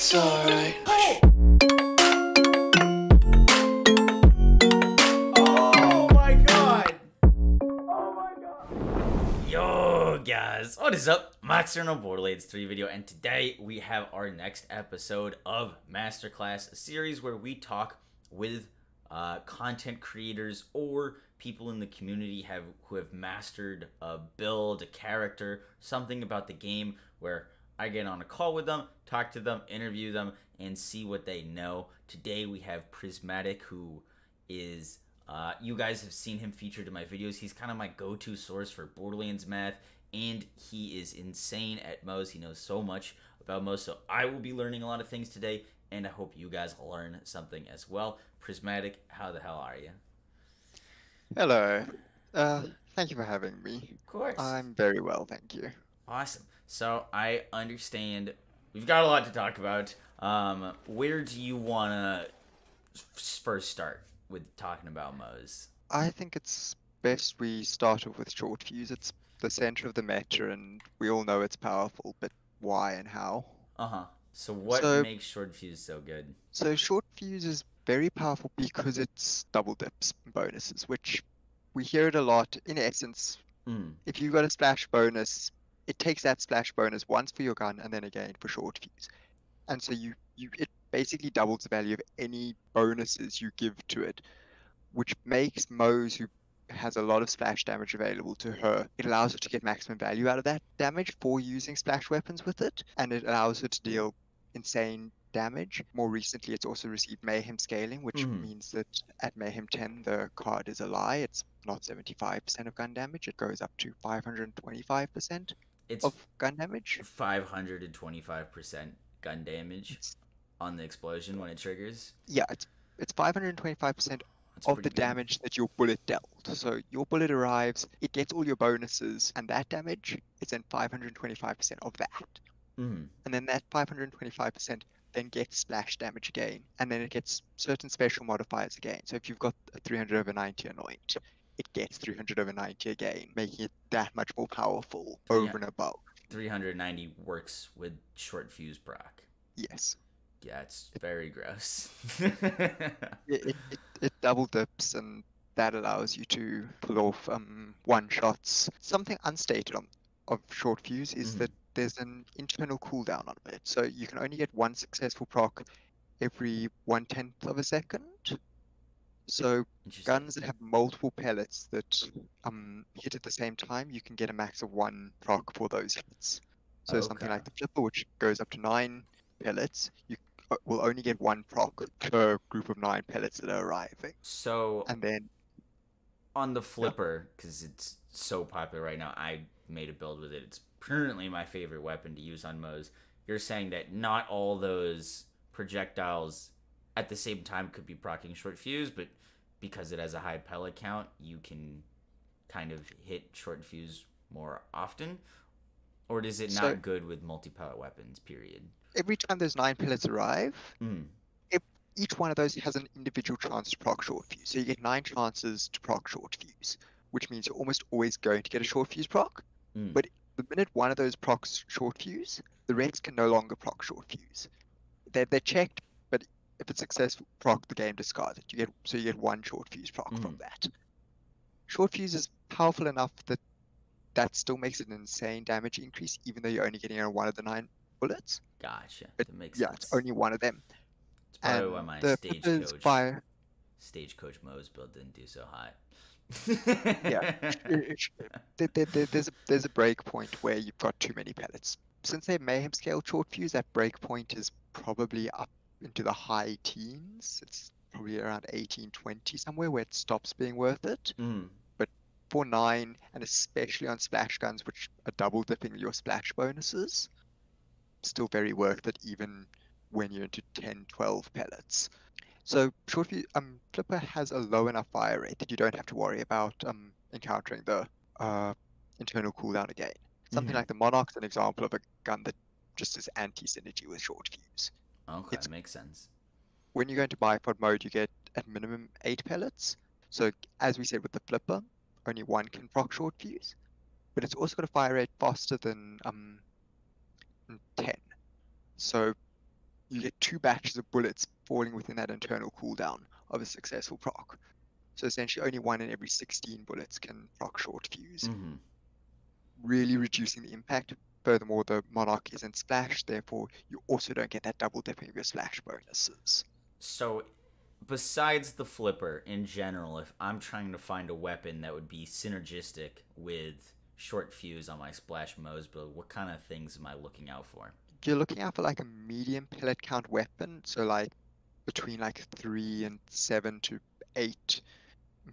It's alright. Oh my god! Oh my god! Yo guys, what is up? Max here on Borderlands 3 video, and today we have our next episode of Masterclass, a series where we talk with content creators or people in the community who have mastered a build, a character, something about the game, where I get on a call with them, talk to them, interview them, and see what they know. Today we have Prismatic, who is, you guys have seen him featured in my videos. He's kind of my go-to source for Borderlands math, and he is insane at Moze. He knows so much about Moze, so I will be learning a lot of things today, and I hope you guys learn something as well. Prismatic, how the hell are you? Hello. Thank you for having me. Of course. I'm very well, thank you. Awesome. So I understand we've got a lot to talk about. Where do you want to first start with talking about Moze? I think it's best we start off with Short Fuse. It's the center of the meta, and we all know it's powerful, but why and how? Uh-huh. So what makes Short Fuse so good? So Short Fuse is very powerful because it's double dips and bonuses, which we hear it a lot. In essence, if you've got a splash bonus, it takes that splash bonus once for your gun and then again for Short Fuse. And so it basically doubles the value of any bonuses you give to it, which makes Moze, who has a lot of splash damage available to her, it allows her to get maximum value out of that damage for using splash weapons with it, and it allows her to deal insane damage. More recently, it's also received Mayhem scaling, which means that at Mayhem 10, the card is a lie. It's not 75% of gun damage. It goes up to 525%. It's of gun damage? 525% gun damage on the explosion when it triggers? Yeah, it's 525% of the damage that your bullet dealt. So your bullet arrives, it gets all your bonuses, and that damage is then 525% of that. And then that 525% then gets splash damage again, and then it gets certain special modifiers again. So if you've got a 300/90 anoint, it gets 300/90 again, making it that much more powerful and above. 390 works with Short Fuse proc. Yes. Yeah, it's very gross. It double dips, and that allows you to pull off one-shots. Something unstated of Short Fuse is that there's an internal cooldown on it. So you can only get one successful proc every 1/10th of a second. So guns that have multiple pellets that hit at the same time, you can get a max of one proc for those hits. So something like the Flipper, which goes up to 9 pellets, you will only get one proc per group of 9 pellets that are arriving. So and then on the Flipper, because it's so popular right now, I made a build with it. It's currently my favorite weapon to use on Moze. You're saying that not all those projectiles at the same time could be proccing Short Fuse, but because it has a high pellet count, you can kind of hit Short Fuse more often? Or is it not good with multi-pellet weapons, period? Every time those 9 pellets arrive, each one of those has an individual chance to proc Short Fuse. So you get 9 chances to proc Short Fuse, which means you're almost always going to get a Short Fuse proc. But the minute one of those procs Short Fuse, the rest can no longer proc Short Fuse. They're checked, but if it's successful proc, the game discards it. So you get one Short Fuse proc from that. Short Fuse is powerful enough that that still makes it an insane damage increase, even though you're only getting on one of the 9 bullets. Gotcha. But, that makes sense. It's only one of them. It's probably why my stagecoach Moze build didn't do so hot. Yeah. There's a break point where you've got too many pellets. Since they Mayhem scale Short Fuse, that break point is probably up into the high teens. It's probably around 18-20 somewhere, where it stops being worth it. But for 9, and especially on splash guns, which are double dipping your splash bonuses, still very worth it, even when you're into 10-12 pellets. So Short Fuse, Flipper has a low enough fire rate that you don't have to worry about encountering the internal cooldown again. Something like the Monarch's an example of a gun that just is anti-synergy with Short Fuse. Okay, that makes sense. When you go into bipod mode, you get at minimum 8 pellets. So as we said with the Flipper, only one can proc Short Fuse, but it's also got a fire rate faster than 10. So you get two batches of bullets falling within that internal cooldown of a successful proc. So essentially only 1 in every 16 bullets can proc Short Fuse. Mm-hmm. Really reducing the impact. Furthermore, the Monarch isn't splashed, therefore you also don't get that double dipping of your splash bonuses. So besides the Flipper, in general, if I'm trying to find a weapon that would be synergistic with Short Fuse on my splash Moze build, what kind of things am I looking out for? You're looking out for like a medium pellet count weapon, so like between like 3 and 7 to 8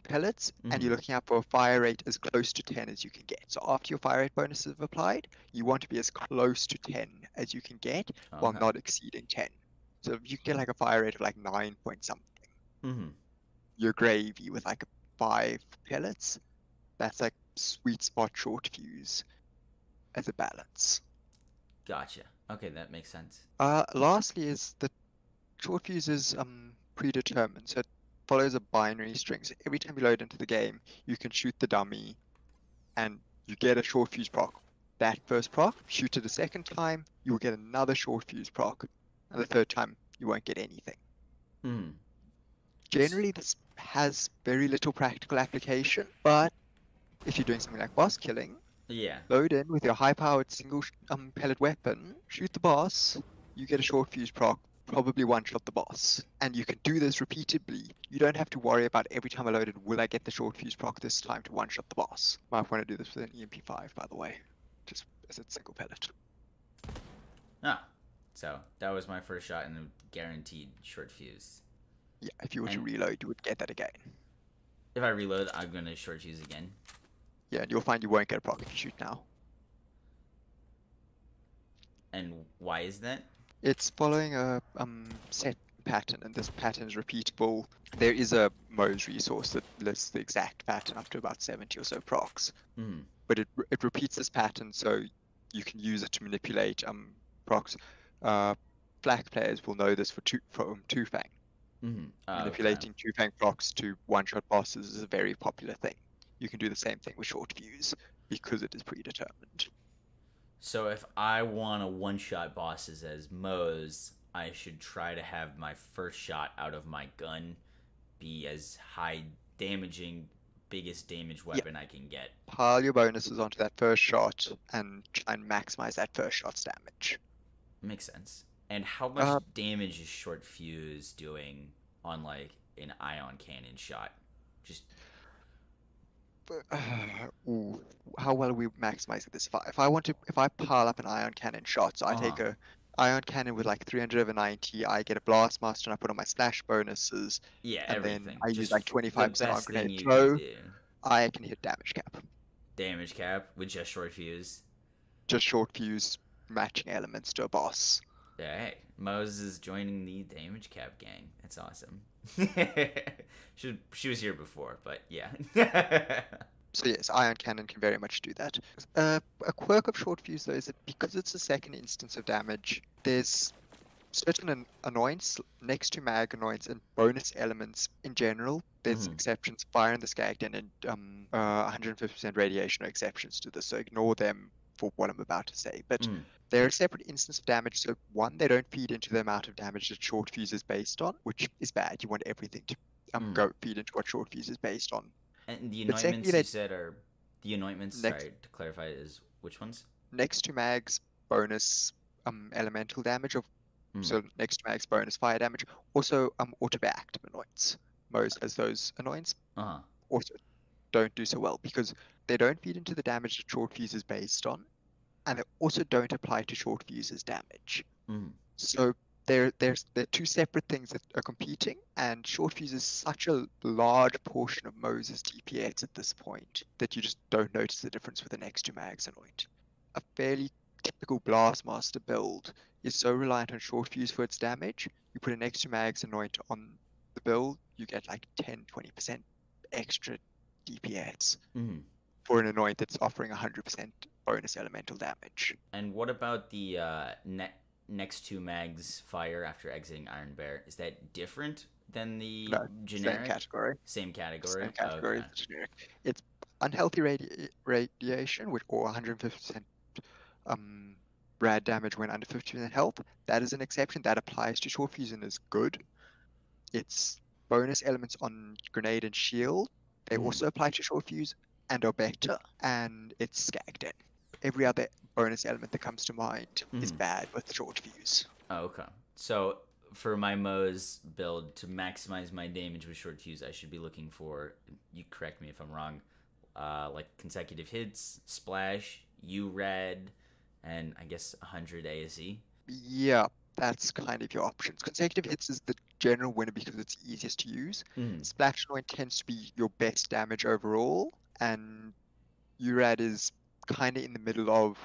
pellets, mm-hmm. and you're looking out for a fire rate as close to 10 as you can get. So after your fire rate bonuses have applied, you want to be as close to 10 as you can get, okay. while not exceeding 10. So if you get like a fire rate of like 9 point something, mm-hmm. you're gravy with like 5 pellets. That's like sweet spot Short Fuse as a balance. Gotcha. Okay, that makes sense. Lastly is the Short Fuse is predetermined, so it follows a binary string. So every time you load into the game, you can shoot the dummy and you get a Short Fuse proc. That first proc, shoot it a second time, you will get another Short Fuse proc, and the third time you won't get anything. Hmm. Generally this has very little practical application, but if you're doing something like boss killing, yeah, load in with your high-powered single pellet weapon, shoot the boss, you get a Short Fuse proc, probably one-shot the boss. And you can do this repeatedly. You don't have to worry about every time I load it, will I get the Short Fuse proc this time to one-shot the boss? Might want to do this with an EMP5, by the way, just as a single pellet. Ah, so that was my first shot and a guaranteed Short Fuse. Yeah, if you were to reload, you would get that again. If I reload, I'm going to Short Fuse again. Yeah, and you'll find you won't get a proc if you shoot now. And why is that? It's following a set pattern, and this pattern is repeatable. There is a Moze resource that lists the exact pattern up to about 70 or so procs. Mm. But it repeats this pattern, so you can use it to manipulate procs. Flak players will know this for Tufang. Mm. Manipulating Tufang procs to one-shot bosses is a very popular thing. You can do the same thing with Short Fuse because it is predetermined. So if I want to one-shot bosses as Moze, I should try to have my first shot out of my gun be as high damaging, biggest damage weapon I can get. Pile your bonuses onto that first shot and try and maximize that first shot's damage. Makes sense. And how much damage is Short Fuse doing on like an Ion Cannon shot? Just... ooh, how well are we maximizing this? If I pile up an Ion Cannon shot, so I take a Ion Cannon with like 300 over 90, I get a Blast Master and I put on my splash bonuses. Yeah, and everything. Then I just use like 25% on grenade throw. I can hit damage cap. Damage cap with just Short Fuse. Just Short Fuse matching elements to a boss. Yeah, hey, Moze is joining the damage cap gang. That's awesome. she was here before, but yeah. So yes, Ion Cannon can very much do that. A quirk of Short Fuse though is that because it's the second instance of damage, there's certain annoyance next to mag annoyance and bonus elements in general. There's exceptions, Fire in the Skag Den and 150% radiation are exceptions to this, so ignore them for what I'm about to say, but they're a separate instance of damage, so one, they don't feed into the amount of damage that Short Fuse is based on, which is bad. You want everything to go feed into what Short Fuse is based on. And the anointments you said are... The anointments, sorry, to clarify, is which ones? Next to mag's bonus elemental damage, so next to mag's bonus fire damage, also auto-active anoints. Moze has those anoints. Uh-huh. Also don't do so well because they don't feed into the damage that Short Fuse is based on, and they also don't apply to Short Fuse's damage. So they're two separate things that are competing, and Short Fuse is such a large portion of Moze's DPS at this point that you just don't notice the difference with the next two mags anoint. A fairly typical Blastmaster build is so reliant on Short Fuse for its damage, you put an extra mags anoint on the build, you get like 10-20% extra DPS. For an anoint that's offering 100% bonus elemental damage. And what about the next two mags fire after exiting Iron Bear? Is that different than the generic? Same category. Same category? Same category as the generic. It's unhealthy radiation, or 150% rad damage when under 50% health. That is an exception. That applies to Short Fuse and is good. It's bonus elements on grenade and shield. They also apply to Short Fuse and are better. And it's Skag Den. Every other bonus element that comes to mind is bad with the Short Fuse. Oh, okay. So for my Moze build, to maximize my damage with Short Fuse, I should be looking for, you correct me if I'm wrong, like consecutive hits, splash, U-red, and I guess 100 ASE. Yeah, that's kind of your options. Consecutive hits is the general winner because it's easiest to use. Splash anoint tends to be your best damage overall, and U-red is kind of in the middle of,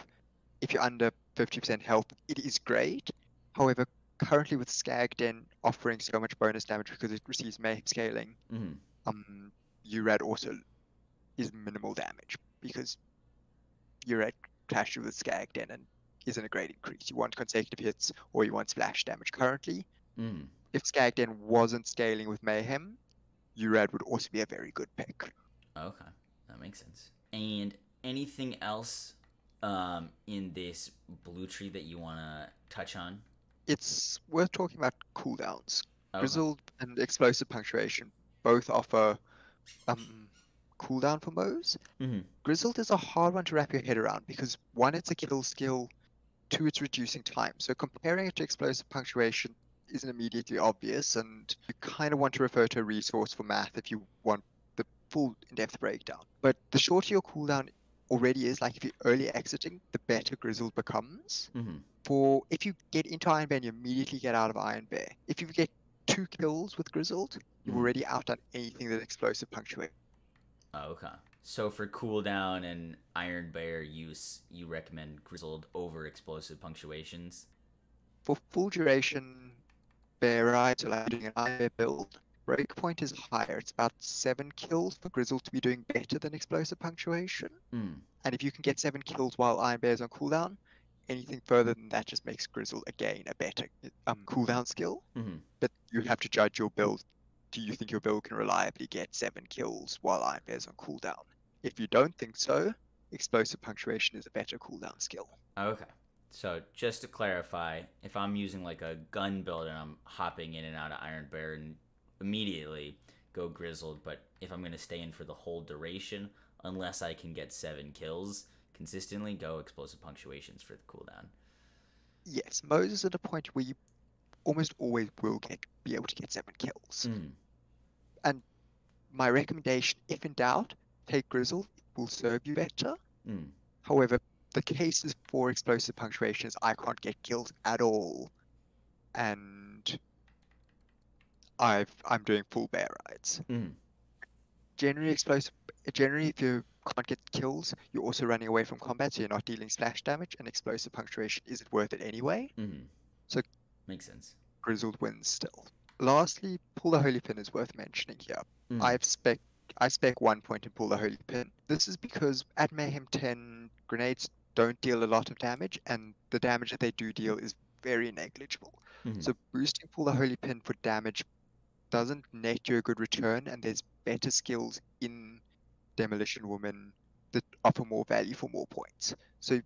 if you're under 50% health, it is great. However, currently with Skag Den offering so much bonus damage because it receives Mayhem scaling, U-red also is minimal damage because U-red clashes with Skag Den and isn't a great increase. You want consecutive hits or you want splash damage currently. If Skag Den wasn't scaling with Mayhem, U-red would also be a very good pick. Okay, that makes sense. And anything else in this blue tree that you want to touch on? It's worth talking about cooldowns. Grizzled and Explosive Punctuation both offer cooldown for Moze. Grizzled is a hard one to wrap your head around because, one, it's a kill skill, two, it's reducing time. So comparing it to Explosive Punctuation isn't immediately obvious, and you kind of want to refer to a resource for math if you want the full in-depth breakdown. But the shorter your cooldown already is, like if you're early exiting, the better Grizzled becomes. For if you get into Iron Bear and you immediately get out of Iron Bear, if you get 2 kills with Grizzled, you're already out on anything that Explosive Punctuate. Oh, okay. So for cooldown and Iron Bear use, you recommend Grizzled over Explosive Punctuations? For full duration bear rides, so like doing an Iron Bear build, breakpoint is higher. It's about 7 kills for Grizzled to be doing better than Explosive Punctuation. And if you can get 7 kills while Iron Bear's on cooldown, anything further than that just makes Grizzle, again, a better cooldown skill. But you have to judge your build. Do you think your build can reliably get 7 kills while Iron Bear's on cooldown? If you don't think so, Explosive Punctuation is a better cooldown skill. Okay. So just to clarify, if I'm using like a gun build and I'm hopping in and out of Iron Bear and immediately go Grizzled, but if I'm going to stay in for the whole duration, unless I can get 7 kills consistently, go Explosive Punctuations for the cooldown. Yes, Moze is at a point where you almost always will be able to get 7 kills. And my recommendation, if in doubt, take Grizzle. It will serve you better. However, the cases for Explosive Punctuations, I can't get kills at all, and I'm doing full bear rides. Generally, if you can't get kills, you're also running away from combat, so you're not dealing splash damage, and Explosive Punctuation isn't worth it anyway. So makes sense. Grizzled wins still. Lastly, Pull the Holy Pin is worth mentioning here. I spec 1 point in Pull the Holy Pin. This is because at Mayhem 10, grenades don't deal a lot of damage, and the damage that they do deal is very negligible. So boosting Pull the Holy Pin for damage doesn't net you a good return, and there's better skills in Demolition Woman that offer more value for more points. So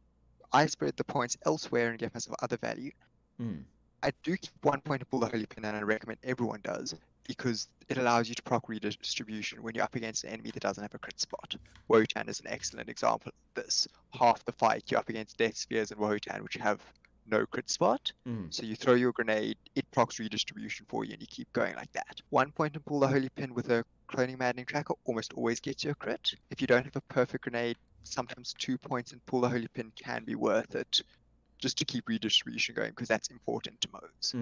I spread the points elsewhere and give myself other value. I do keep 1 point to Pull the Holy Pin, and I recommend everyone does, because it allows you to proc redistribution when you're up against an enemy that doesn't have a crit spot. Wotan is an excellent example of this. Half the fight you're up against Death Spheres and Wotan, which have no crit spot. So you throw your grenade, it procs redistribution for you, and you keep going like that. 1 point and Pull the Holy Pin with a Cloning Maddening Tracker almost always gets you a crit. If you don't have a perfect grenade, sometimes 2 points and Pull the Holy Pin can be worth it, just to keep redistribution going, because that's important to Moze.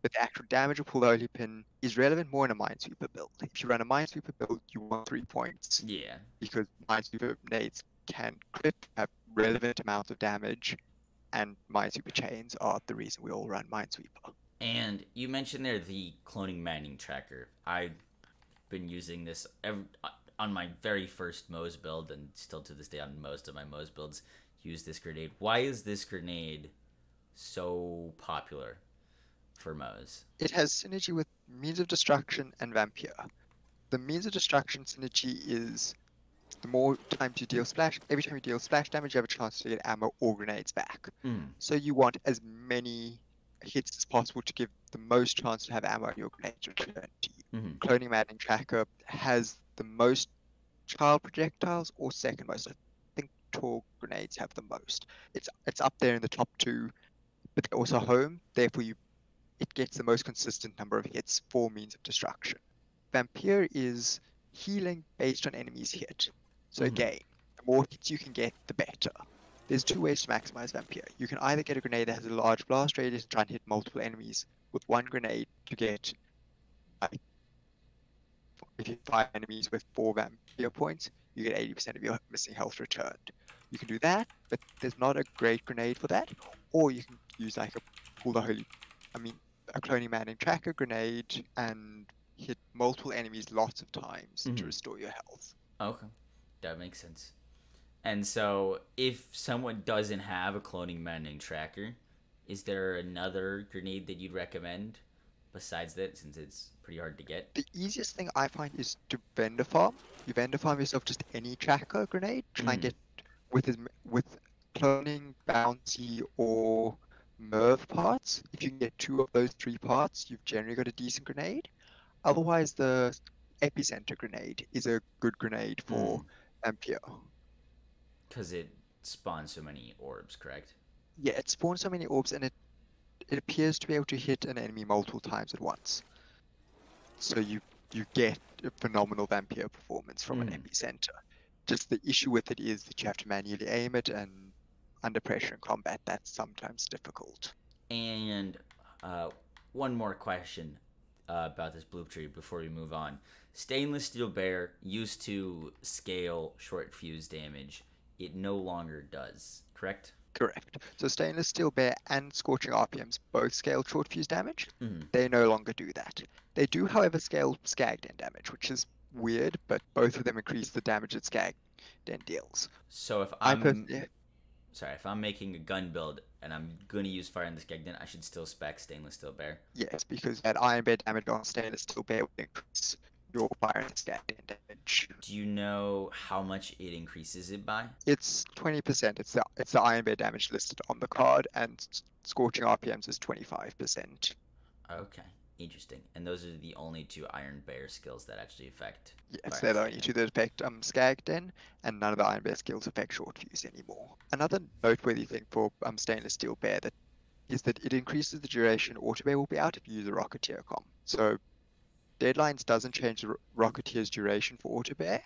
But the actual damage of Pull the Holy Pin is relevant more in a Minesweeper build. If you run a Minesweeper build, you want 3 points. Yeah. Because Minesweeper nades can crit, have relevant amounts of damage, and Minesweeper chains are the reason we all run Minesweeper. And you mentioned there the Cloning Maddening Tracker. I've been using this on my very first Moze build, and still to this day on most of my Moze builds, use this grenade. Why is this grenade so popular for Moze? It has synergy with Means of Destruction and Vampyr. The Means of Destruction synergy is the more times you deal splash, every time you deal splash damage, you have a chance to get ammo or grenades back. So you want as many hits as possible to give the most chance to have ammo and your grenades returned to you. Cloning Maddening Tracker has the most child projectiles, or second most. I think tall grenades have the most. It's up there in the top two, but they're also home. Therefore, it gets the most consistent number of hits for Means of Destruction. Vampyr is healing based on enemies hit. So again, the more hits you can get, the better. There's two ways to maximize Vampyr. You can either get a grenade that has a large blast radius and try and hit multiple enemies with one grenade to get, like, if you hit 5 enemies with 4 Vampyr points, you get 80% of your missing health returned. You can do that, but there's not a great grenade for that. Or you can use like a Cloning Maddening Tracker grenade and hit multiple enemies lots of times to restore your health. Okay, that makes sense. And so if someone doesn't have a Cloning Maddening Tracker, is there another grenade that you'd recommend besides that, since it's pretty hard to get? The easiest thing I find is to vendor farm. You vendor farm yourself just any tracker grenade. Try and get with cloning, bounty, or merv parts. If you can get 2 of those 3 parts, you've generally got a decent grenade. Otherwise, the epicenter grenade is a good grenade for Vampyr. Because it spawns so many orbs, correct? Yeah, it spawns so many orbs, and it appears to be able to hit an enemy multiple times at once. So you get a phenomenal Vampyr performance from an epicenter. Just the issue with it is that you have to manually aim it, and under pressure in combat, that's sometimes difficult. And one more question about this blue tree before we move on. Stainless Steel Bear used to scale short fuse damage. It no longer does, correct? Correct. So Stainless Steel Bear and Scorching RPMs both scale short fuse damage. They no longer do that. They do, however, scale Skag Den damage, which is weird, but both of them increase the damage that Skag Den deals. So if I'm making a gun build and I'm going to use Fire in the Skag Den, I should still spec Stainless Steel Bear. Yes, because that Iron Bear damage on Stainless Steel Bear will increase your Fire in the Skag Den damage. Do you know how much it increases it by? It's 20%. It's the Iron Bear damage listed on the card, and Scorching RPMs is 25%. Okay, interesting. And those are the only 2 Iron Bear skills that actually affect. Yes, they're the only 2 that affect Skag Den, and none of the Iron Bear skills affect Short Fuse anymore. Another noteworthy thing for Stainless Steel Bear is that it increases the duration Auto Bear will be out if you use a Rocketeer comp. So Deadlines doesn't change the Rocketeer's duration for Auto Bear.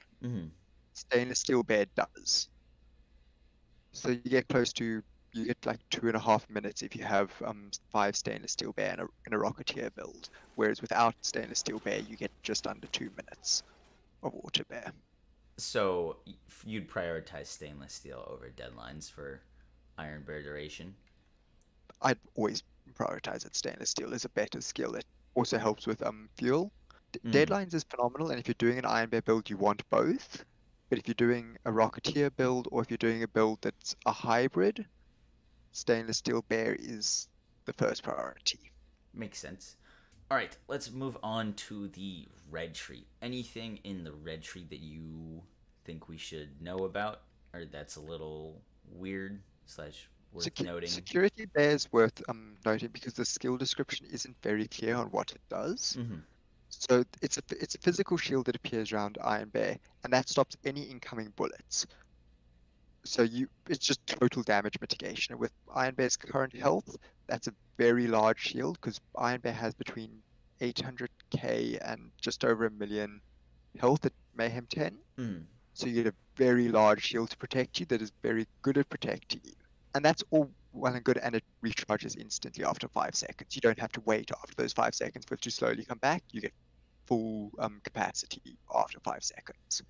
Stainless Steel Bear does. So you get like 2.5 minutes if you have 5 Stainless Steel Bear in a Rocketeer build, whereas without Stainless Steel Bear, you get just under 2 minutes of Auto Bear. So you'd prioritize Stainless Steel over Deadlines for Iron Bear duration? I'd always prioritize that Stainless Steel is a better skill. It also helps with fuel. Deadlines is phenomenal, and if you're doing an Iron Bear build, you want both. But if you're doing a Rocketeer build, or if you're doing a build that's a hybrid, Stainless Steel Bear is the first priority. Makes sense. All right, let's move on to the red tree. Anything in the red tree that you think we should know about, or that's a little weird / worth noting? Security Bear is worth noting because the skill description isn't very clear on what it does. So it's a physical shield that appears around Iron Bear, and that stops any incoming bullets. So it's just total damage mitigation. And with Iron Bear's current health, that's a very large shield because Iron Bear has between 800k and just over 1 million health at Mayhem 10. So you get a very large shield to protect you that is very good at protecting you. And that's all well and good, and it recharges instantly after 5 seconds. You don't have to wait after those 5 seconds for it to slowly come back. You get full capacity after 5 seconds.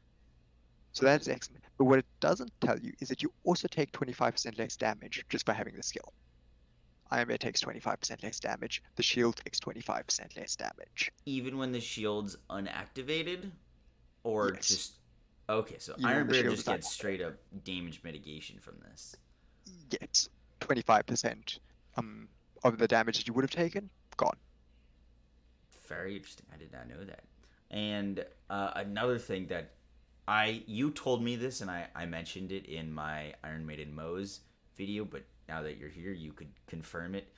So that is excellent. But what it doesn't tell you is that you also take 25% less damage just by having the skill. Iron Bear takes 25% less damage. The shield takes 25% less damage. Even when the shield's unactivated? Or yes. Just... Okay, so even Iron Bear just gets straight up damage mitigation from this. Yes. 25% of the damage that you would have taken, gone. Very interesting. I did not know that. And another thing that You told me this, and I mentioned it in my Iron Maiden Moze video, but now that you're here, you could confirm it.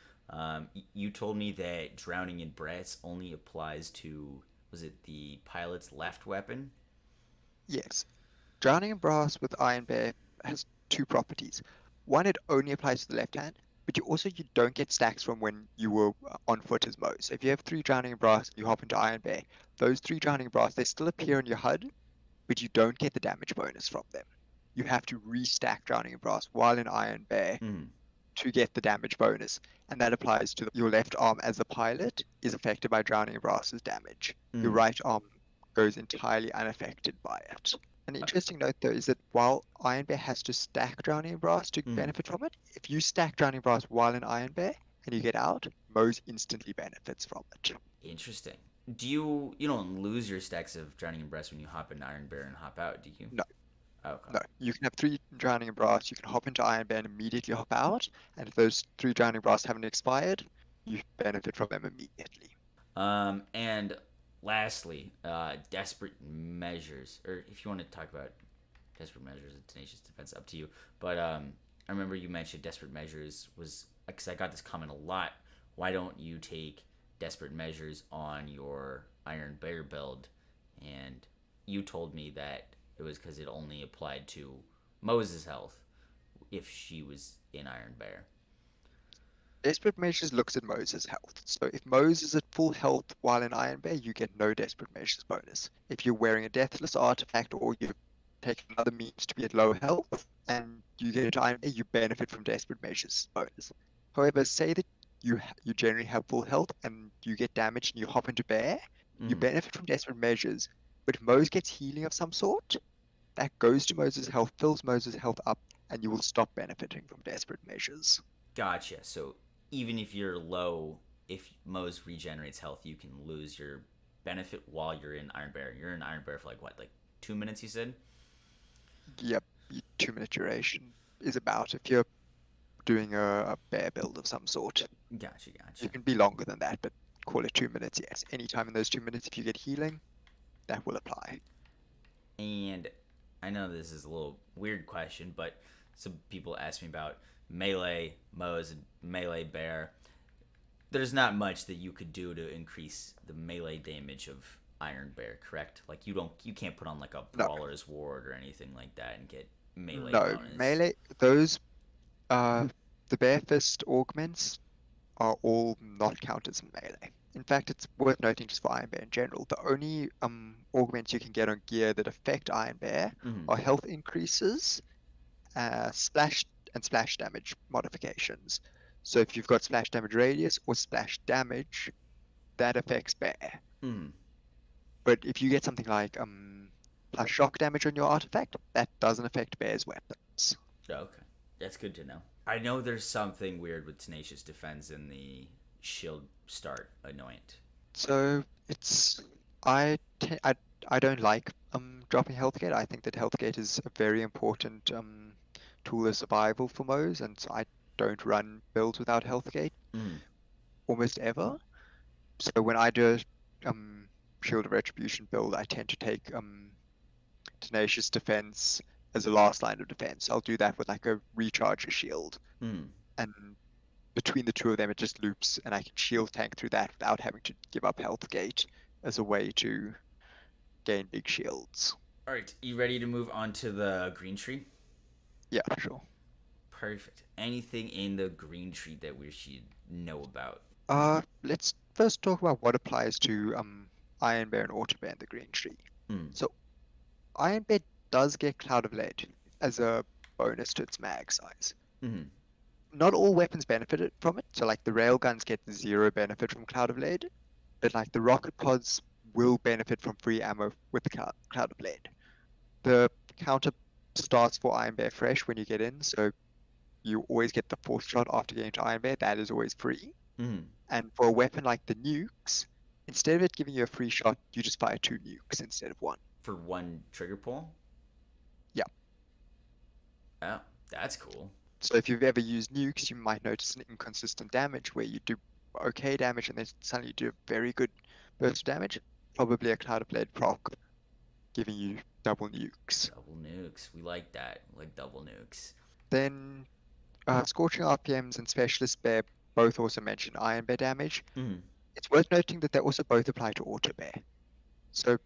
You told me that Drowning in Brass only applies to, was it the pilot's left weapon? Yes. Drowning in Brass with Iron Bear has two properties. One, it only applies to the left hand, but you don't get stacks from when you were on foot as Moze. So if you have 3 Drowning in Brass and you hop into Iron Bear, those 3 Drowning in Brass, they still appear on your HUD, but you don't get the damage bonus from them. You have to restack Drowning in Brass while in Iron Bear to get the damage bonus, and that applies to your left arm as the pilot is affected by Drowning in Brass's damage. Your right arm goes entirely unaffected by it. An interesting note, though, is that while Iron Bear has to stack Drowning in Brass to benefit from it, if you stack Drowning in Brass while in Iron Bear and you get out, Moze instantly benefits from it. Interesting. Do you... You don't lose your stacks of Drowning in Brass when you hop into Iron Bear and hop out, do you? No. Oh, okay. No. You can have 3 Drowning in Brass, you can hop into Iron Bear and immediately hop out, and if those 3 Drowning in Brass haven't expired, you benefit from them immediately. And... Lastly, Desperate Measures, or if you want to talk about Desperate Measures and Tenacious Defense, up to you. But I remember you mentioned Desperate Measures was, because I got this comment a lot, why don't you take Desperate Measures on your Iron Bear build? And you told me that it was because it only applied to Moze's health if she was in Iron Bear. Desperate Measures looks at Moze's health. So if Moze is at full health while in Iron Bear, you get no Desperate Measures bonus. If you're wearing a Deathless Artifact or you take another means to be at low health and you get into Iron Bear, you benefit from Desperate Measures bonus. However, say that you generally have full health and you get damaged and you hop into Bear, you benefit from Desperate Measures, but Moze gets healing of some sort, that goes to Moze's health, fills Moze's health up, and you will stop benefiting from Desperate Measures. Gotcha. So even if you're low, if Moze regenerates health, you can lose your benefit while you're in Iron Bear. You're in Iron Bear for like what, like 2 minutes, you said? Yep, 2-minute duration is about, if you're doing a bear build of some sort. Gotcha, gotcha. It can be longer than that, but call it 2 minutes, yes. Anytime in those 2 minutes, if you get healing, that will apply. And I know this is a little weird question, but some people ask me about Melee Moze and Melee Bear. There's not much that you could do to increase the melee damage of Iron Bear, correct? Like you can't put on like a Brawler's Ward or anything like that and get melee bonus. Melee, those the Bear Fist augments are all not counted as melee. In fact, it's worth noting just for Iron Bear in general, the only augments you can get on gear that affect Iron Bear are health increases, splash damage modifications. So if you've got splash damage radius or splash damage, that affects Bear. But if you get something like plus shock damage on your artifact, that doesn't affect Bear's weapons. Okay, that's good to know. I know there's something weird with Tenacious Defense in the shield start anoint. So it's I don't like dropping Healthgate. I think that Healthgate is a very important tool of survival for Moze, and so I don't run builds without Healthgate almost ever. So when I do a Shield of Retribution build, I tend to take Tenacious Defense as a last line of defense. I'll do that with like a recharger shield, and between the two of them it just loops, and I can shield tank through that without having to give up Healthgate as a way to gain big shields. Alright, you ready to move on to the green tree? Yeah, sure. Perfect. Anything in the green tree that we should know about? Let's first talk about what applies to Iron Bear and Auto Bear in the green tree. So, Iron Bear does get Cloud of Lead as a bonus to its mag size. Not all weapons benefit from it. So, like, the railguns get 0 benefit from Cloud of Lead, but, like, the rocket pods will benefit from free ammo with the Cloud of Lead. The counter starts for Iron Bear fresh when you get in, so you always get the 4th shot after getting to Iron Bear. That is always free. And for a weapon like the nukes, instead of it giving you a free shot, you just fire 2 nukes instead of 1 for 1 trigger pull. Yeah. Oh, that's cool. So if you've ever used nukes, you might notice an inconsistent damage where you do okay damage and then suddenly you do a very good burst of damage. Probably a Cloud of Lead proc giving you double nukes. Double nukes. We like that. We like double nukes. Then Scorching RPMs and Specialist Bear both also mention Iron Bear damage. Mm. It's worth noting that they also both apply to Auto Bear. So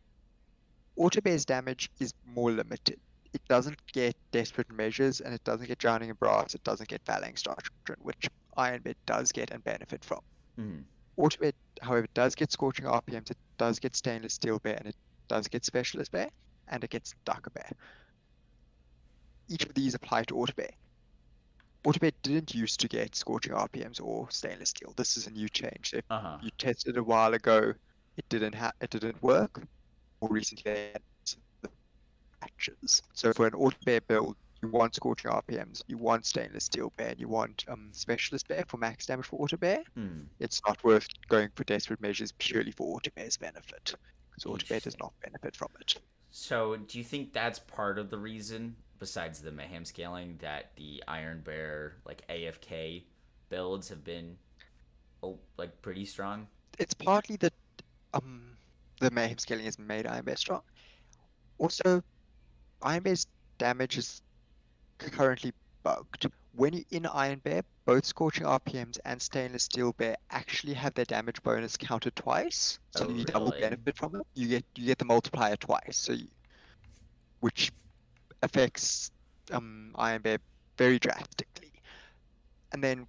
Auto Bear's damage is more limited. It doesn't get Desperate Measures, and it doesn't get Drowning in Brass, it doesn't get Phalanx Doctrine, which Iron Bear does get and benefit from. Mm. Auto Bear, however, does get Scorching RPMs, it does get Stainless Steel Bear, and it does get Specialist Bear, and it gets Dakka Bear. Each of these apply to Auto Bear. Auto Bear didn't used to get Scorching RPMs or Stainless Steel. This is a new change. If you tested a while ago, it didn't work. More recently, they had the patches. So for an Auto Bear build, you want Scorching RPMs, you want Stainless Steel Bear, and you want Specialist Bear for max damage for Auto Bear. Hmm. It's not worth going for Desperate Measures purely for Auto Bear's benefit, because Auto Bear does not benefit from it. So do you think that's part of the reason, besides the Mayhem scaling, that the Iron Bear, like, AFK builds have been, like, pretty strong? It's partly that the Mayhem scaling has made Iron Bear strong. Also, Iron Bear's damage is currently bugged. When you're in Iron Bear, both Scorching RPMs and Stainless Steel Bear actually have their damage bonus counted twice. So you double benefit from it. You get the multiplier twice, so you, which affects Iron Bear very drastically. And then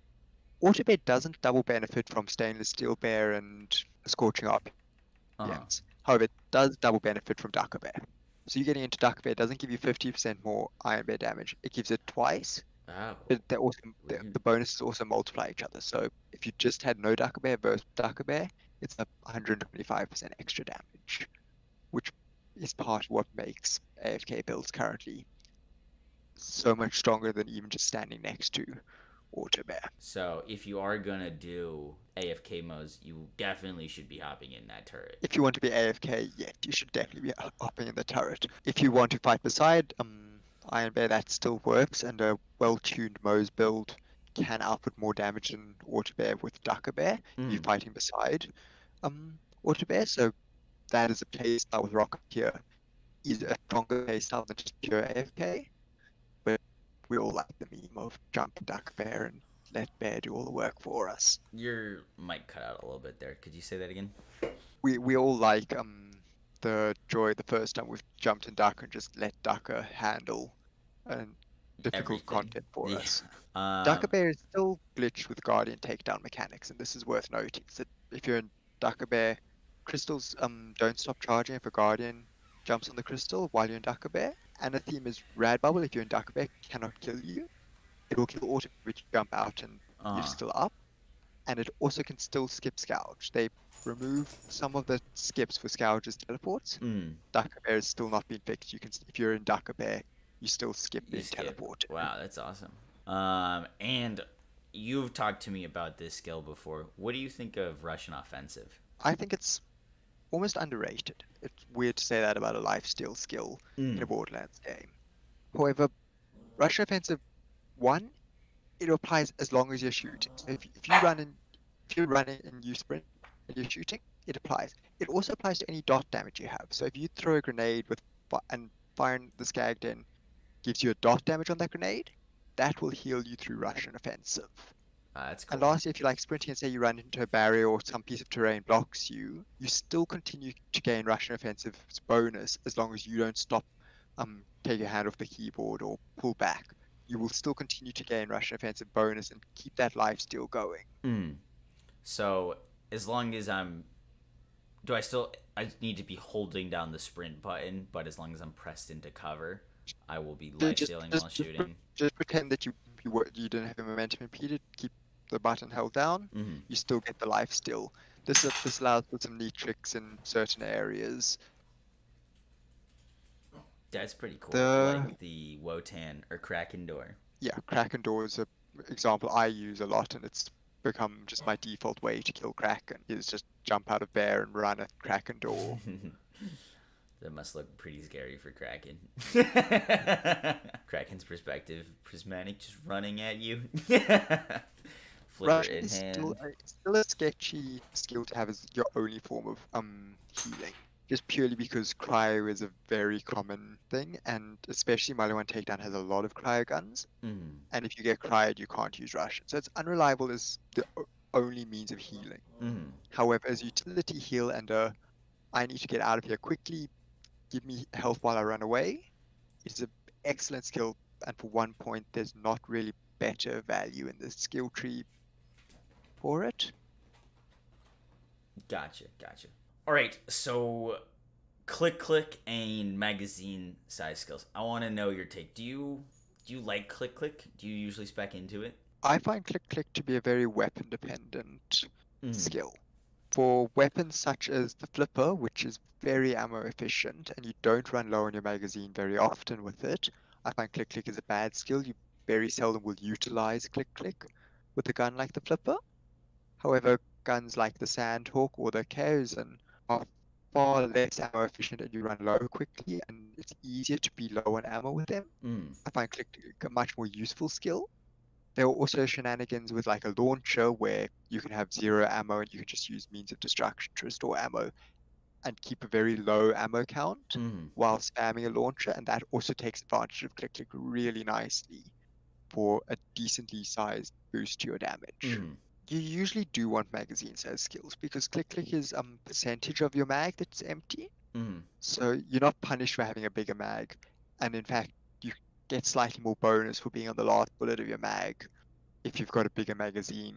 Auto Bear doesn't double benefit from Stainless Steel Bear and Scorching RPMs. However, it does double benefit from Dakka Bear. So you getting into Dakka Bear doesn't give you 50% more Iron Bear damage. It gives it twice. Wow. But they're also, the bonuses also multiply each other. So if you just had no Dakka Bear versus Dakka Bear, it's 125% extra damage, which is part of what makes AFK builds currently so much stronger than even just standing next to Auto Bear. So if you are going to do AFK modes, you definitely should be hopping in that turret. If you want to be AFK, yeah, you should definitely be hopping in the turret. If you want to fight beside Iron Bear, that still works, and a well-tuned Moze build can output more damage than Auto Bear with Dakka Bear. You're fighting beside Auto Bear, so that is a playstyle with Rocketeer. Is a stronger playstyle than just pure AFK, but we all like the meme of jumping Dakka Bear and let Bear do all the work for us. Your mic cut out a little bit there. Could you say that again? We all like the joy the first time we've jumped in Dakka and just let Dakka handle and difficult everything. Content for us. Dakka Bear is still glitched with Guardian Takedown mechanics, and this is worth noting. So if you're in Dakka Bear, crystals don't stop charging if a Guardian jumps on the crystal while you're in Dakka Bear. And the theme is Rad Bubble, if you're in Dakka Bear, cannot kill you. It will kill Auto Bear if you jump out and you're still up. And it also can still skip Scourge. They remove some of the skips for Scourge's teleports. Dakka Bear is still not being fixed. You can, if you're in Dakka Bear, you still skip being teleported. Wow, that's awesome. And you've talked to me about this skill before. What do you think of Rushin' Offensive? I think it's almost underrated. It's weird to say that about a lifesteal skill in a Borderlands game. However, Rushin' Offensive 1, it applies as long as you're shooting. So if you're running and you sprint and you're shooting, it applies. It also applies to any dot damage you have. So if you throw a grenade with and Fire in the Skag Den gives you a dot damage on that grenade, that will heal you through Rushin' Offensive. That's cool. And lastly, if you like sprinting and say you run into a barrier or some piece of terrain blocks you, you still continue to gain Rushin' Offensive's bonus as long as you don't stop, take your hand off the keyboard or pull back. You will still continue to gain Rushin' Offensive bonus and keep that lifesteal going. So as long as I'm, I need to be holding down the sprint button, but as long as I'm pressed into cover, I will be lifestealing while shooting. Just pretend that you didn't have a momentum impeded. Keep the button held down, you still get the life steal. This allows for some neat tricks in certain areas. That's pretty cool. Like the Wotan or Kraken Door. Yeah, Kraken Door is an example I use a lot, and it's become just my default way to kill Kraken, is just jump out of Bear and run at Kraken Door. That must look pretty scary for Kraken. Kraken's perspective, Prismatic just running at you. Flipper in hand. It's still a sketchy skill to have as your only form of healing. just purely because cryo is a very common thing, and especially Maliwan Takedown has a lot of cryo guns, and if you get cryoed, you can't use Rushin'. So it's unreliable as the only means of healing. However, as utility heal and a I need to get out of here quickly, give me health while I run away, it's an excellent skill, and for 1 point, there's not really better value in the skill tree for it. Gotcha, gotcha. All right, so Click Click and magazine size skills. I want to know your take. Do you like Click Click? Do you usually spec into it? I find Click Click to be a very weapon dependent skill. For weapons such as the Flipper, which is very ammo efficient, and you don't run low on your magazine very often with it, I find Click Click is a bad skill. You very seldom will utilize Click Click with a gun like the Flipper. However, guns like the Sandhawk or the Kaosan are far less ammo efficient, and you run low quickly, and it's easier to be low on ammo with them. I find Click Click a much more useful skill. There were also shenanigans with like a launcher where you can have 0 ammo and you can just use Means of Destruction to restore ammo and keep a very low ammo count while spamming a launcher, and that also takes advantage of Click Click really nicely for a decently sized boost to your damage. You usually do want magazine size skills because Click Click is percentage of your mag that's empty, so you're not punished for having a bigger mag, and in fact get slightly more bonus for being on the last bullet of your mag if you've got a bigger magazine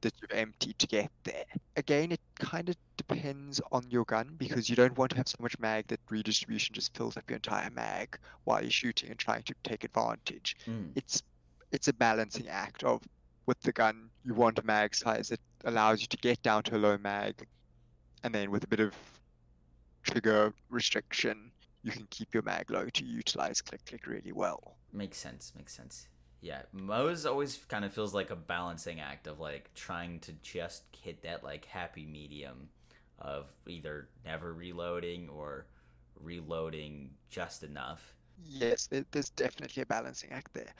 that you've emptied to get there. Again, it kind of depends on your gun because you don't want to have so much mag that redistribution just fills up your entire mag while you're shooting and trying to take advantage. It's a balancing act of, with the gun, you want a mag size that allows you to get down to a low mag, and then with a bit of trigger restriction, you can keep your mag low to utilize Click Click really well. Makes sense, makes sense. Yeah, Moze always kind of feels like a balancing act of like trying to just hit that like happy medium of either never reloading or reloading just enough. Yes, there's definitely a balancing act there.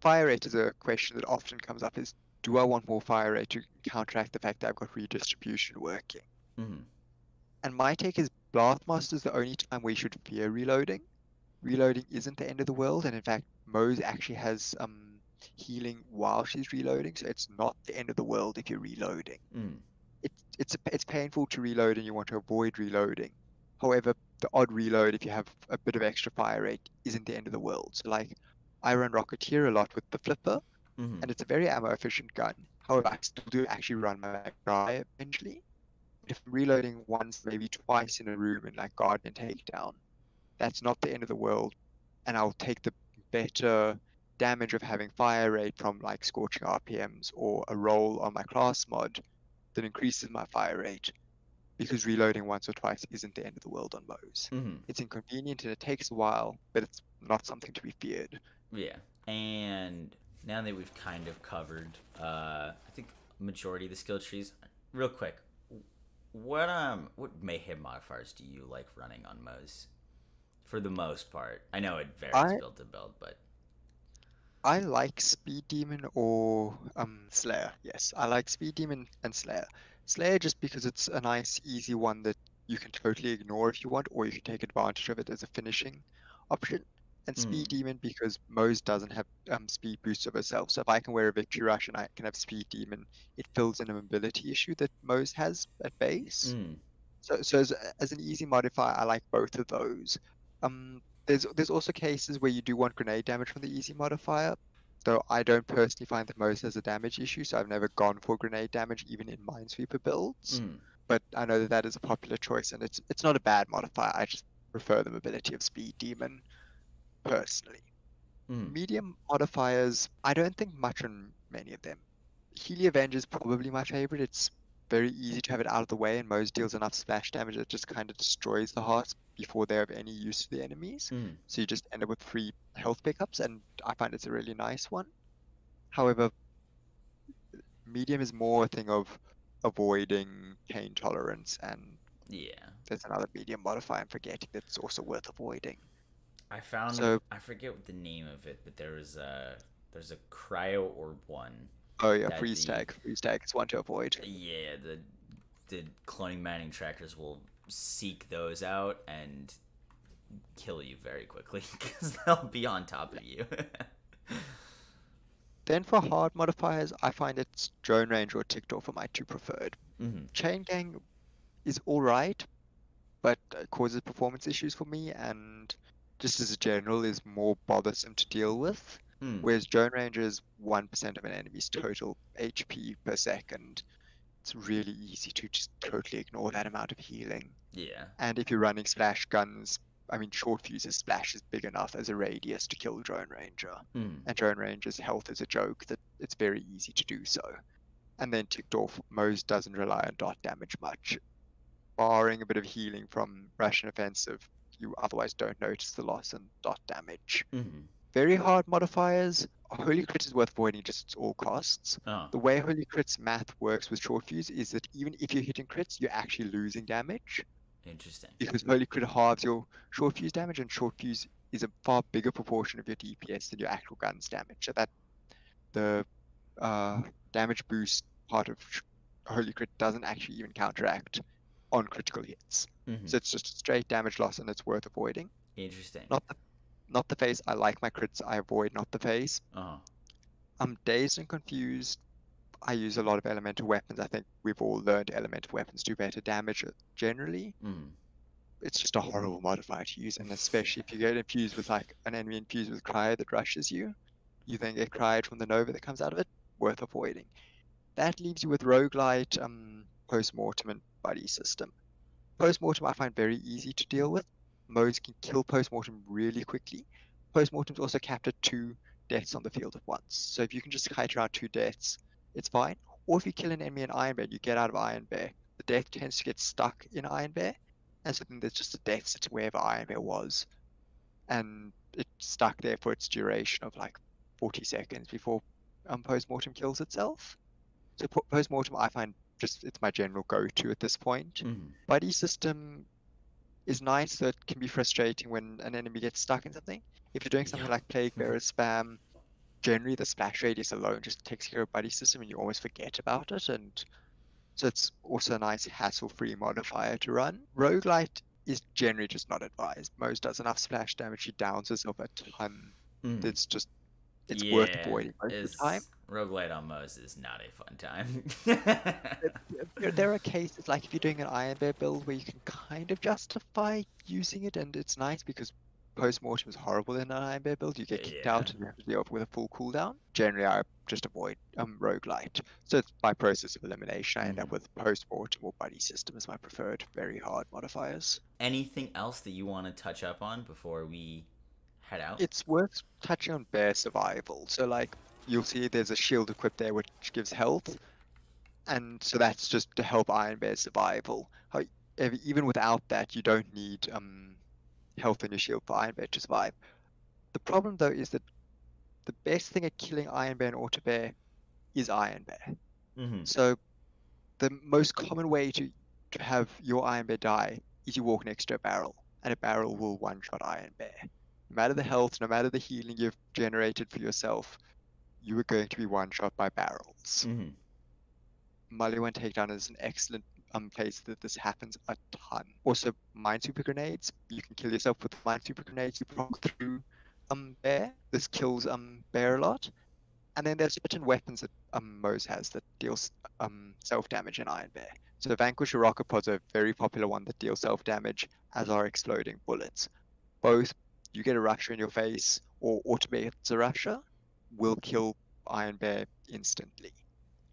Fire rate is a question that often comes up, is do I want more fire rate to counteract the fact that I've got redistribution working? And my take is Blastmaster is the only time we should fear reloading. Reloading isn't the end of the world, and in fact, Moze actually has healing while she's reloading, so it's not the end of the world if you're reloading. It's painful to reload, and you want to avoid reloading. However, the odd reload, if you have a bit of extra fire rate, isn't the end of the world. So, like, I run Rocketeer a lot with the Flipper, and it's a very ammo-efficient gun. However, I still do actually run my Cry eventually. If I'm reloading once, maybe twice in a room in like guard and takedown, that's not the end of the world, and I'll take the better damage of having fire rate from like Scorching RPMs or a roll on my class mod that increases my fire rate, because reloading once or twice isn't the end of the world on Moze. It's inconvenient and it takes a while, but it's not something to be feared. Yeah, and now that we've kind of covered, I think majority of the skill trees, real quick, what Mayhem modifiers do you like running on Moze for the most part? I know it varies build to build, but I like Speed Demon or Slayer. Yes, I like Speed Demon and Slayer. Slayer just because it's a nice easy one that you can totally ignore if you want, or you can take advantage of it as a finishing option. And Speed Demon because Moze doesn't have speed boosts of herself, so if I can wear a Victory Rush and I can have Speed Demon, it fills in a mobility issue that Moze has at base. So as an easy modifier, I like both of those. There's also cases where you do want grenade damage from the easy modifier, though I don't personally find that Moze has a damage issue, so I've never gone for grenade damage even in Minesweeper builds. But I know that that is a popular choice, and it's not a bad modifier. I just prefer the mobility of Speed Demon personally. Medium modifiers, I don't think much on many of them. Healy Avenger is probably my favorite. It's very easy to have it out of the way, and Moze deals enough splash damage that just kind of destroys the hearts before they're of any use to the enemies. So you just end up with 3 health pickups, and I find it's a really nice one. However, medium is more a thing of avoiding pain tolerance, and yeah, there's another medium modifier I'm forgetting that's also worth avoiding. I found, so, I forget what the name of it, but there was there's a cryo orb one. Oh yeah, freeze tag. Freeze tag is one to avoid. Yeah, the Cloning Maddening Trackers will seek those out and kill you very quickly because they'll be on top of you. Then for hard modifiers, I find it's Drone Range or Tickdorf are my two preferred. Mm-hmm. Chain Gang is alright, but causes performance issues for me, and just as a general is more bothersome to deal with. Mm. Whereas Drone Range is 1% of an enemy's total HP per second. It's really easy to just totally ignore that amount of healing. Yeah. And if you're running splash guns, I mean, Short Fuse's splash is big enough as a radius to kill Drone Ranger. Mm. And Drone Ranger's health is a joke that it's very easy to do so. And then Tickdorf, Moze doesn't rely on dot damage much. Barring a bit of healing from Rushin' Offensive, you otherwise don't notice the loss in dot damage. Mm-hmm. Very hard modifiers. Holy Crit is worth avoiding just at all costs. Oh. The way Holy Crit's math works with Short Fuse is that even if you're hitting crits, you're actually losing damage. Interesting. Because Holy Crit halves your Short Fuse damage, and Short Fuse is a far bigger proportion of your DPS than your actual gun's damage. So that the damage boost part of Holy Crit doesn't actually even counteract on critical hits. Mm-hmm. So it's just straight damage loss, and it's worth avoiding. Interesting. Not the face. I like my crits. I avoid not the face. Uh-huh. I'm Dazed and Confused. I use a lot of elemental weapons. I think we've all learned elemental weapons do better damage generally. Mm. It's just a horrible modifier to use, and especially if you get infused with like an enemy infused with Cryo that rushes you, you then get Cryoed from the Nova that comes out of it. Worth avoiding. That leaves you with Roguelite, Postmortem, and Buddy System. Postmortem I find very easy to deal with. Moze can kill Postmortem really quickly. Postmortem's also capped at 2 deaths on the field at once. So if you can just kite around 2 deaths, it's fine. Or if you kill an enemy in Iron Bear, you get out of Iron Bear. The death tends to get stuck in Iron Bear, and so then there's just a death that's wherever Iron Bear was. And it's stuck there for its duration of like 40 seconds before Postmortem kills itself. So Postmortem I find just, it's my general go-to at this point. Mm. Buddy System is nice, so it can be frustrating when an enemy gets stuck in something. If you're doing something like Plague Bearer spam, generally the splash radius alone just takes care of Buddy System and you almost forget about it, and so it's also a nice hassle-free modifier to run. Roguelite is generally just not advised. Moze does enough splash damage, she downs herself a ton. Mm. It's worth avoiding most of the time. Roguelite on Moze is not a fun time. There are cases, like if you're doing an Iron Bear build, where you can kind of justify using it, and it's nice because Postmortem is horrible in an Iron Bear build. You get kicked out and you have to deal with a full cooldown. Generally, I just avoid Roguelite. So it's by process of elimination, I end up with Postmortem or Buddy System as my preferred very hard modifiers. Anything else that you want to touch up on before we head out? It's worth touching on bear survival. So like you'll see there's a shield equipped there which gives health, and so that's just to help Iron Bear survival. However, even without that, you don't need health in your shield for Iron Bear to survive. The problem though is that the best thing at killing Iron Bear and Auto Bear is Iron Bear. Mm-hmm. So the most common way to have your Iron Bear die is you walk next to a barrel, and a barrel will one-shot Iron Bear. No matter the health, no matter the healing you've generated for yourself, you are going to be one-shot by barrels. Mm-hmm. Maliwan Takedown is an excellent place that this happens a ton. Also, Mine Super Grenades. You can kill yourself with Mine Super Grenades. You proc through Bear. This kills Bear a lot. And then there's certain weapons that Moze has that deals self-damage in Iron Bear. So the Vanquisher Rocket Pods are a very popular one that deals self-damage, as are Exploding Bullets. Both you get a rusher in your face, or automates a rusher, will kill Iron Bear instantly.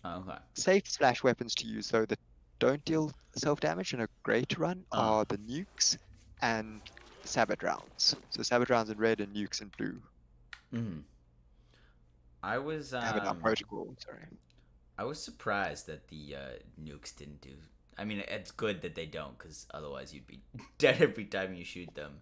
Okay. Safe splash weapons to use, though, that don't deal self-damage and are great to run are the nukes and Sabot Rounds. So Sabot Rounds in red and nukes in blue. Mm-hmm. I was surprised that the nukes didn't do... I mean, it's good that they don't, because otherwise you'd be dead every time you shoot them.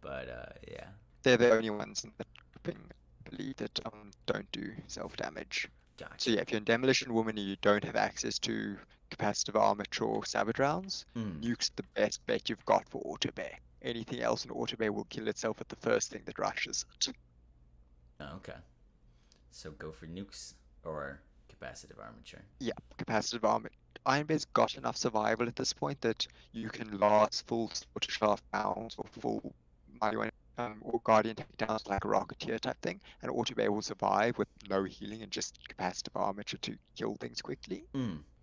But yeah, they're the only ones in that grouping, I believe, that don't do self-damage. Gotcha. So yeah, if you're in Demolition Woman and you don't have access to Capacitive Armature or Sabot Rounds, Nuke's the best bet you've got for Auto Bear. Anything else in Auto Bear will kill itself at the first thing that rushes it. Oh, okay. So go for nukes or Capacitive Armature. Yeah, Capacitive Armature. Iron Bear's got enough survival at this point that you can last full Slaughter Shaft rounds or full Maliwan or Guardian takedowns like a Rocketeer type thing, and Auto Bear will survive with no healing and just Capacitive Armature to kill things quickly.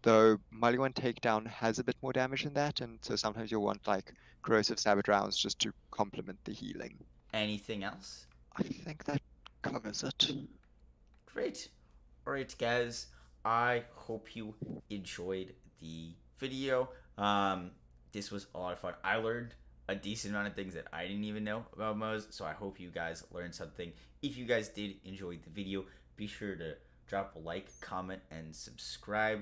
Though Maliwan Takedown has a bit more damage than that, and so sometimes you'll want like Corrosive Sabot Rounds just to complement the healing. Anything else? I think that covers it. Great. Alright guys, I hope you enjoyed the video. This was a lot of fun. I learned a decent amount of things that I didn't even know about Moze, so I hope you guys learned something. If you guys did enjoy the video, be sure to drop a like, comment, and subscribe.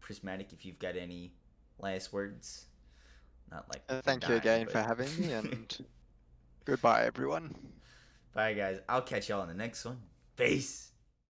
Prismatic, if you've got any last words. Not like thank you again for having me, and goodbye everyone. Bye guys, I'll catch y'all in the next one. Peace.